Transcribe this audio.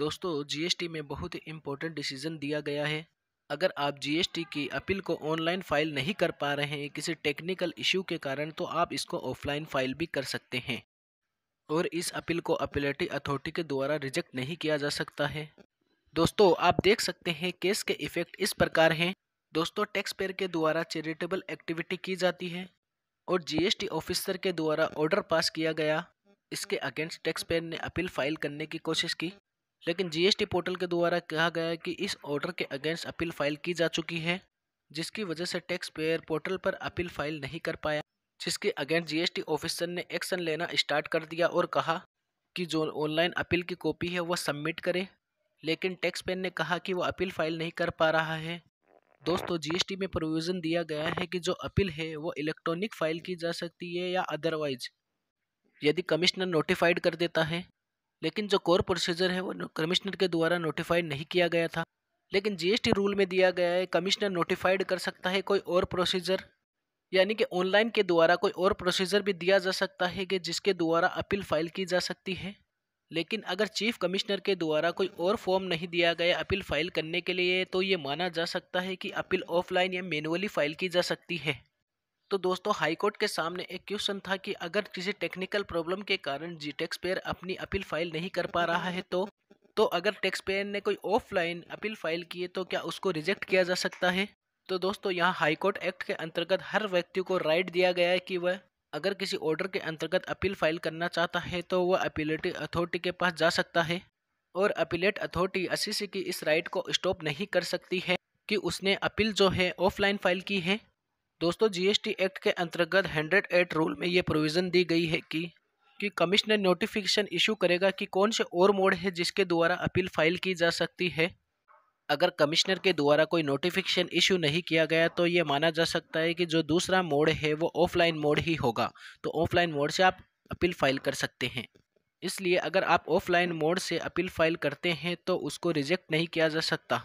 दोस्तों जीएसटी में बहुत ही इम्पोर्टेंट डिसीजन दिया गया है। अगर आप जीएसटी की अपील को ऑनलाइन फाइल नहीं कर पा रहे हैं किसी टेक्निकल इश्यू के कारण, तो आप इसको ऑफलाइन फाइल भी कर सकते हैं और इस अपील को अपीलेटी अथॉरिटी के द्वारा रिजेक्ट नहीं किया जा सकता है। दोस्तों आप देख सकते हैं केस के इफेक्ट इस प्रकार हैं। दोस्तों टैक्स पेयर के द्वारा चैरिटेबल एक्टिविटी की जाती है और जीएसटी ऑफिसर के द्वारा ऑर्डर पास किया गया, इसके अगेंस्ट टैक्स पेयर ने अपील फाइल करने की कोशिश की, लेकिन जीएसटी पोर्टल के द्वारा कहा गया कि इस ऑर्डर के अगेंस्ट अपील फाइल की जा चुकी है, जिसकी वजह से टैक्स पेयर पोर्टल पर अपील फाइल नहीं कर पाया, जिसके अगेंस्ट जीएसटी ऑफिसर ने एक्शन लेना स्टार्ट कर दिया और कहा कि जो ऑनलाइन अपील की कॉपी है वह सबमिट करें, लेकिन टैक्स पेयर ने कहा कि वह अपील फाइल नहीं कर पा रहा है। दोस्तों जीएसटी में प्रोविज़न दिया गया है कि जो अपील है वो इलेक्ट्रॉनिक फाइल की जा सकती है या अदरवाइज यदि कमिश्नर नोटिफाइड कर देता है, लेकिन जो कोर प्रोसीजर है वो कमिश्नर के द्वारा नोटिफाइड नहीं किया गया था, लेकिन जीएसटी रूल में दिया गया है कमिश्नर नोटिफाइड कर सकता है कोई और प्रोसीजर, यानी कि ऑनलाइन के द्वारा कोई और प्रोसीजर भी दिया जा सकता है कि जिसके द्वारा अपील फाइल की जा सकती है। लेकिन अगर चीफ कमिश्नर के द्वारा कोई और फॉर्म नहीं दिया गया अपील फाइल करने के लिए, तो ये माना जा सकता है कि अपील ऑफलाइन या मैनुअली फाइल की जा सकती है। तो दोस्तों हाईकोर्ट के सामने एक क्वेश्चन था कि अगर किसी टेक्निकल प्रॉब्लम के कारण टैक्स पेयर अपनी अपील फाइल नहीं कर पा रहा है, तो अगर टैक्स पेयर ने कोई ऑफलाइन अपील फाइल की है तो क्या उसको रिजेक्ट किया जा सकता है। तो दोस्तों यहाँ हाईकोर्ट एक्ट के अंतर्गत हर व्यक्ति को राइट दिया गया है कि वह अगर किसी ऑर्डर के अंतर्गत अपील फाइल करना चाहता है तो वह अपीलेट अथॉरिटी के पास जा सकता है, और अपीलेट अथॉरिटी एससीसी की इस राइट को स्टॉप नहीं कर सकती है कि उसने अपील जो है ऑफलाइन फाइल की है। दोस्तों जीएसटी एक्ट के अंतर्गत 108 रूल में ये प्रोविज़न दी गई है कि कमिश्नर नोटिफिकेशन इशू करेगा कि कौन से और मोड है जिसके द्वारा अपील फाइल की जा सकती है। अगर कमिश्नर के द्वारा कोई नोटिफिकेशन इशू नहीं किया गया तो ये माना जा सकता है कि जो दूसरा मोड है वो ऑफलाइन मोड ही होगा, तो ऑफलाइन मोड से आप अपील फाइल कर सकते हैं। इसलिए अगर आप ऑफलाइन मोड से अपील फाइल करते हैं तो उसको रिजेक्ट नहीं किया जा सकता।